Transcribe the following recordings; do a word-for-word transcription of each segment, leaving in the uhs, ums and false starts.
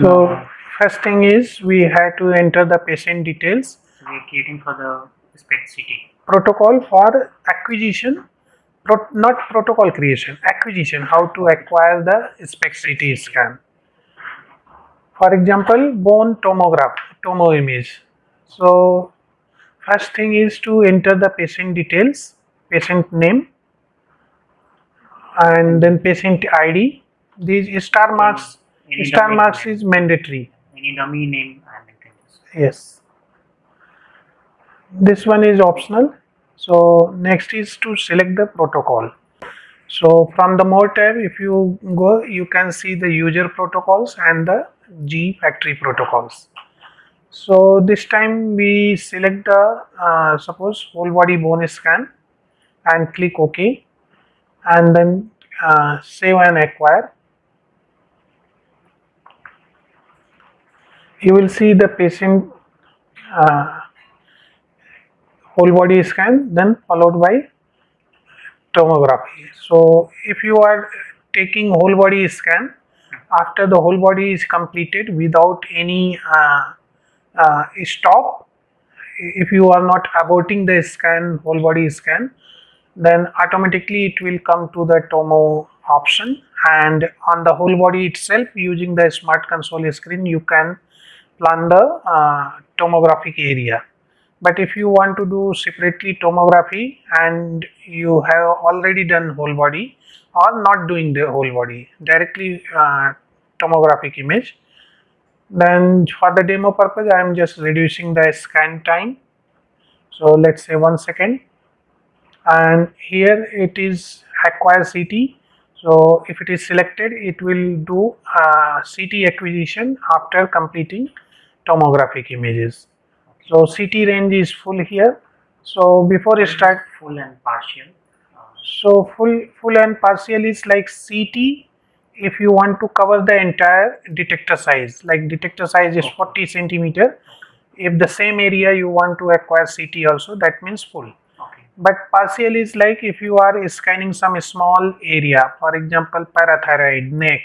So first thing is we had to enter the patient details. So we are creating for the SPECT-C T. Protocol for acquisition, pro not protocol creation, acquisition, how to acquire the SPECT-C T scan. For example, bone tomograph, tomo image. So first thing is to enter the patient details, patient name and then patient I D. These star marks, any star marks name. Is mandatory. Any dummy name. Yes. This one is optional. So next is to select the protocol. So from the more tab, if you go, you can see the user protocols and the G factory protocols. So this time we select the uh, suppose whole body bone scan and click OK, and then uh, save and acquire. You will see the patient uh, whole body scan, then followed by tomography. So if you are taking whole body scan, after the whole body is completed without any uh, uh, stop, if you are not aborting the scan, whole body scan, then automatically it will come to the tomo option, and on the whole body itself using the smart console screen you can plan the uh, tomographic area. But if you want to do separately tomography and you have already done whole body or not doing the whole body, directly uh, tomographic image, then for the demo purpose I am just reducing the scan time. So let's say one second, and here it is acquire C T. So if it is selected, it will do uh, C T acquisition after completing tomographic images. So C T range is full here. So before it start, full and partial. So full, full and partial is like C T if you want to cover the entire detector size. Like detector size is forty centimeter. If the same area you want to acquire C T also, that means full. But partial is like if you are scanning some small area, for example parathyroid, neck,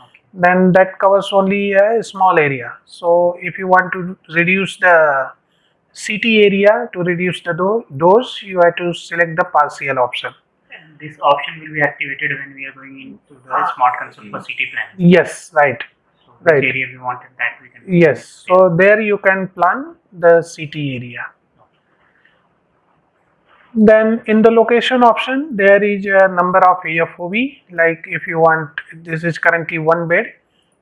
okay, then that covers only a small area. So if you want to reduce the C T area, to reduce the do dose, you have to select the partial option. And this option will be activated when we are going into the ah. smart console for C T planning. Yes, right. So right. Which area we wanted that we can. Yes, so there you can plan the C T area. Then in the location option there is a number of A F O V, like if you want, this is currently one bed,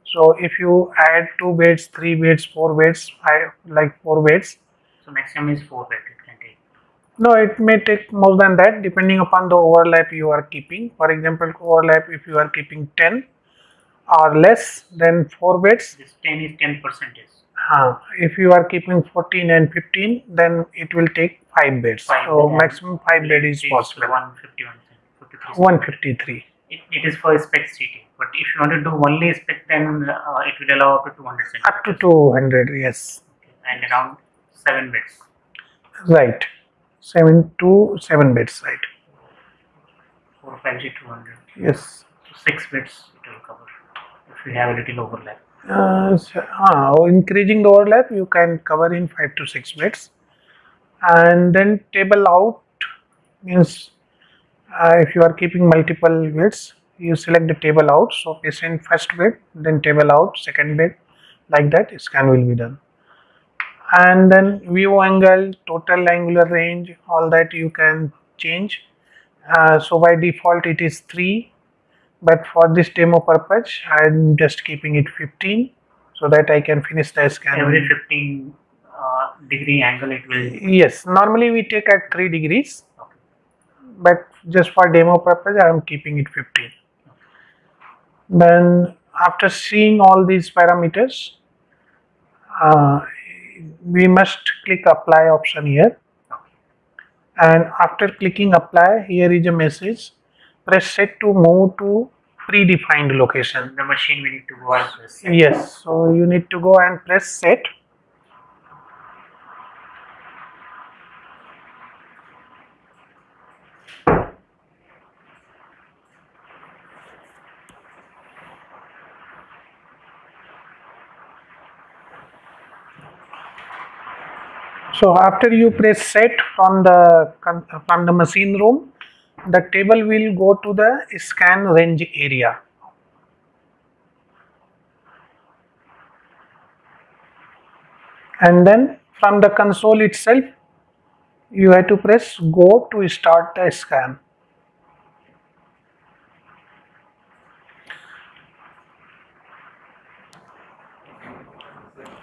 so if you add two beds, three beds, four beds, I like four beds. So maximum is four beds it can take? No, it may take more than that depending upon the overlap you are keeping. For example, overlap if you are keeping ten or less, then four beds. This ten is ten percent. Uh, if you are keeping fourteen and fifteen, then it will take five beds. Five so bed maximum five bed is possible. one fifty-three. It, it is for SPECT-C T. But if you want to do only SPECT, then uh, it will allow up to two hundred centimeters. Up to two hundred, yes. Okay. And around seven beds. Right. Seven to seven beds, right. four, five, two hundred. Yes. So six beds it will cover if we have a little overlap. Uh, so, uh, increasing the overlap you can cover in five to six beds. And then table out means uh, if you are keeping multiple beds, you select the table out. So patient first bed, then table out, second bed, like that scan will be done. And then view angle, total angular range, all that you can change. Uh, so by default it is three. But for this demo purpose, I am just keeping it fifteen so that I can finish the scan. Every fifteen uh, degree angle it will? Yes, normally we take at three degrees. Okay. But just for demo purpose, I am keeping it fifteen. Okay. Then after seeing all these parameters, uh, we must click apply option here. Okay. And after clicking apply, here is a message. Press set to move to predefined location. The machine we need to go and press set. Yes, so you need to go and press set. So after you press set from the from the machine room, the table will go to the scan range area. And then from the console itself, you have to press go to start the scan.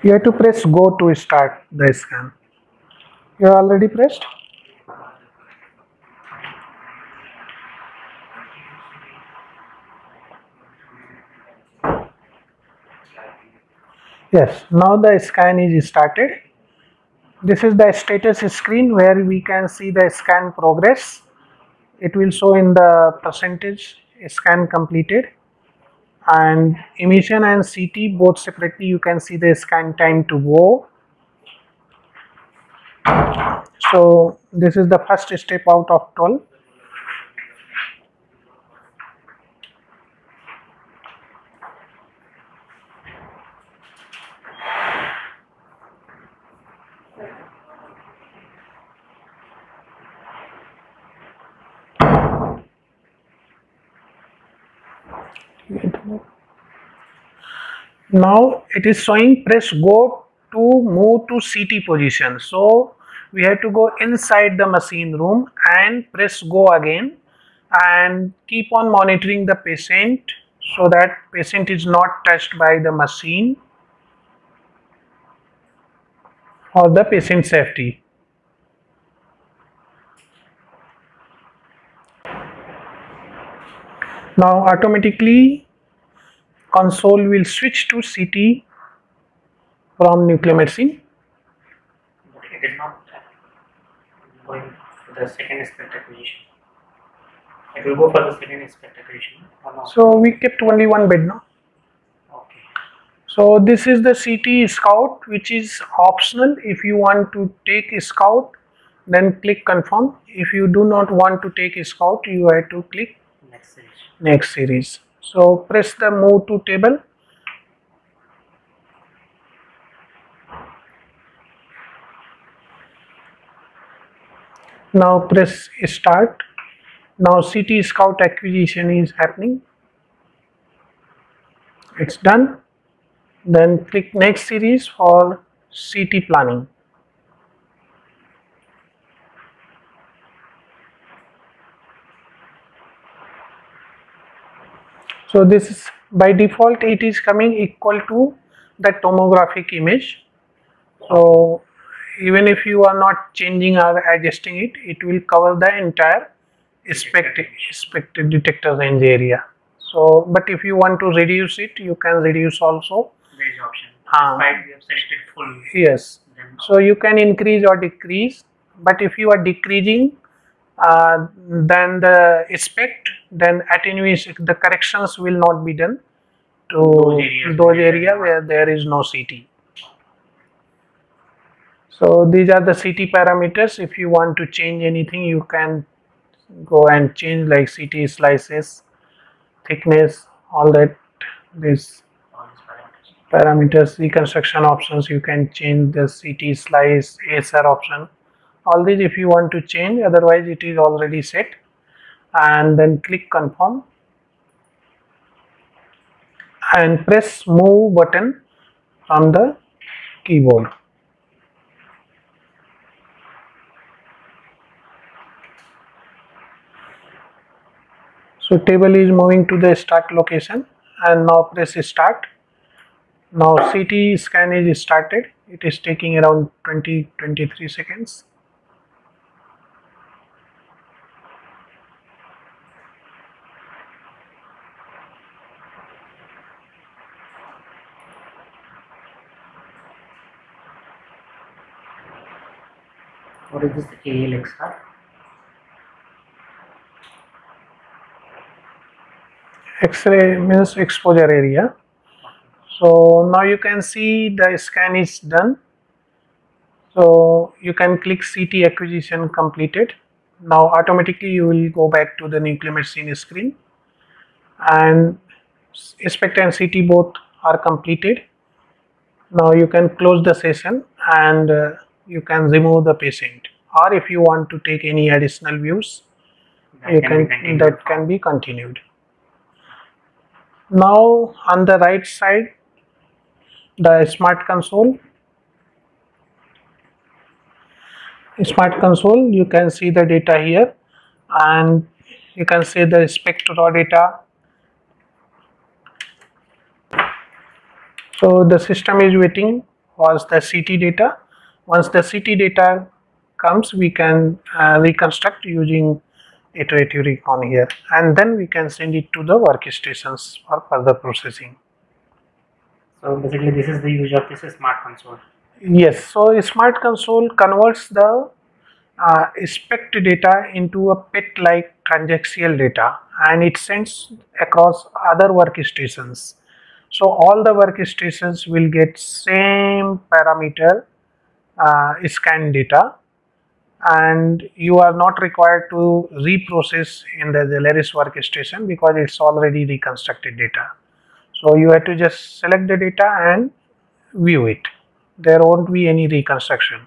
You have to press go to start the scan. You have already pressed. Yes, now the scan is started. This is the status screen where we can see the scan progress. It will show in the percentage scan completed, and emission and C T both separately you can see the scan time to go. So this is the first step out of twelve. Now it is showing press go to move to C T position. So we have to go inside the machine room and press go again and keep on monitoring the patient so that patient is not touched by the machine or the patient safety. Now automatically console will switch to C T from nucleomedicine. It is not going for the second SPECT acquisition. It will go for the second SPECT acquisition or not? So we kept only one bed now. Okay. So this is the C T scout, which is optional. If you want to take a scout, then click confirm. If you do not want to take a scout, you have to click next series. Next series. So press the move to table. Now press start. Now C T scout acquisition is happening. It's done. Then click next series for C T planning. So this is by default, it is coming equal to the tomographic image. So even if you are not changing or adjusting it, it will cover the entire SPECT, SPECT detector range area. So, but if you want to reduce it, you can reduce also. There is option. Uh, we have selected full. Yes. So you can increase or decrease. But if you are decreasing, Uh, then the SPECT, then attenuation, the corrections will not be done to those areas, those area where there is no C T. So these are the C T parameters. If you want to change anything, you can go and change, like C T slices, thickness, all that. These parameters, reconstruction options, you can change the C T slice, A S R option. All these if you want to change, otherwise it is already set, and then click confirm and press move button from the keyboard. So table is moving to the start location, and now press start. Now C T scan is started. It is taking around twenty to twenty-three seconds. What is this A L X R? X-ray means exposure area. So now you can see the scan is done. So you can click C T acquisition completed. Now automatically you will go back to the nucleomedicine screen, and SPECT and C T both are completed. Now you can close the session and uh, you can remove the patient, or if you want to take any additional views that you can, can that can be continued. Now on the right side, the smart console. Smart console, you can see the data here, and you can see the SPECT raw data. So the system is waiting for the C T data. Once the C T data comes, we can uh, reconstruct using iterative recon here, and then we can send it to the workstations for further processing. So basically this is the use of this smart console. Yes, so a smart console converts the uh, SPECT data into a P E T-like transaxial data, and it sends across other workstations. So all the workstations will get same parameter uh, scan data, and you are not required to reprocess in the Xeleris workstation because it's already reconstructed data. So you have to just select the data and view it. There won't be any reconstruction.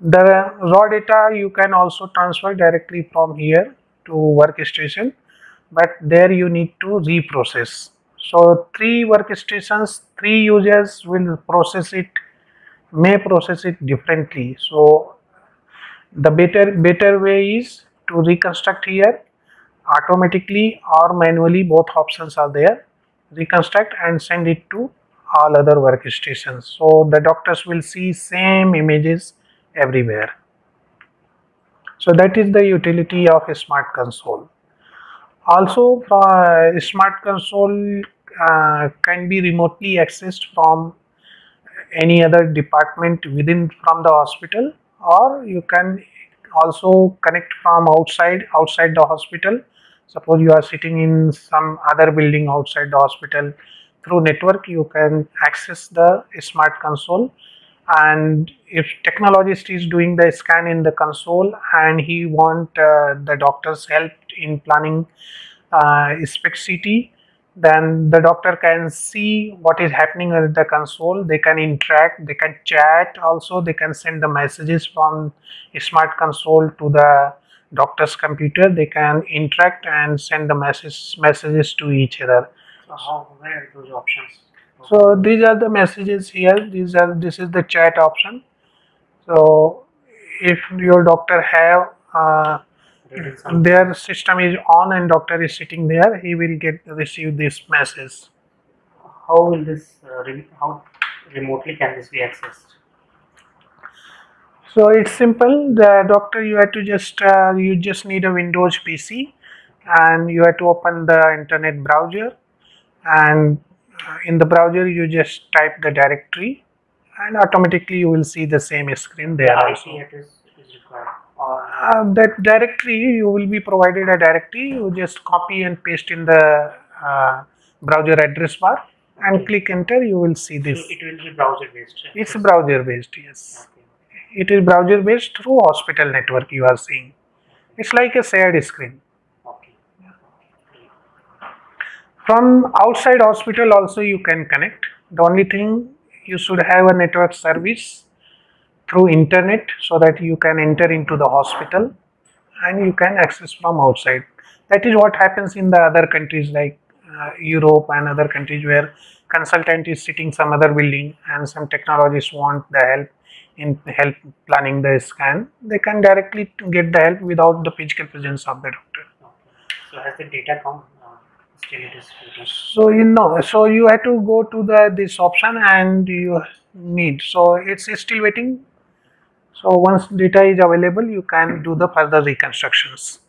The raw data you can also transfer directly from here to workstation, but there you need to reprocess. So three workstations, three users will process it, may process it differently. So the better better way is to reconstruct here automatically or manually. Both options are there. Reconstruct and send it to all other workstations. So the doctors will see same images everywhere. So that is the utility of a smart console. Also, uh, smart console uh, can be remotely accessed from any other department within from the hospital, or you can also connect from outside outside the hospital. Suppose you are sitting in some other building outside the hospital, through network you can access the smart console, and if technologist is doing the scan in the console and he want uh, the doctor's help in planning uh, SPECT C T, then the doctor can see what is happening at the console. They can interact, they can chat, also they can send the messages from a smart console to the doctor's computer. They can interact and send the message, messages to each other. So how, where are those options? So these are the messages here. These are this is the chat option. So if your doctor have uh, their system is on and doctor is sitting there, he will get receive this message. How will this uh, re how remotely can this be accessed? So it's simple. The doctor, you have to just uh, you just need a Windows P C, and you have to open the internet browser, and in the browser you just type the directory, and automatically you will see the same screen there. The also I P address is required. Uh, that directory, you will be provided a directory. You just copy and paste in the uh, browser address bar and okay. Click enter. You will see this. So it will be browser based. It's browser based, yes. Okay. It is browser based through hospital network. You are seeing. It's like a shared screen. Okay. Yeah. From outside hospital also you can connect. The only thing, you should have a network service through internet so that you can enter into the hospital and you can access from outside. That is what happens in the other countries like uh, Europe and other countries, where consultant is sitting some other building and some technologists want the help in help planning the scan. They can directly get the help without the physical presence of the doctor. Okay. So has the data come? Still it is so you know so you have to go to the this option and you need. So it's still waiting. So once data is available, you can do the further reconstructions.